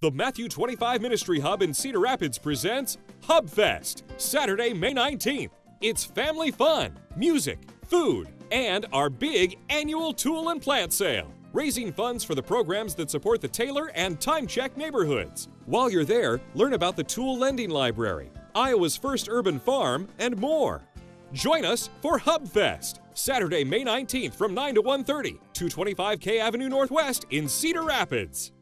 The Matthew 25 Ministry Hub in Cedar Rapids presents HubFest, Saturday, May 19th. It's family fun, music, food, and our big annual tool and plant sale, raising funds for the programs that support the Taylor and Time Check neighborhoods. While you're there, learn about the Tool Lending Library, Iowa's first urban farm, and more. Join us for HubFest, Saturday, May 19th from 9 to 1:30, 225K Avenue Northwest in Cedar Rapids.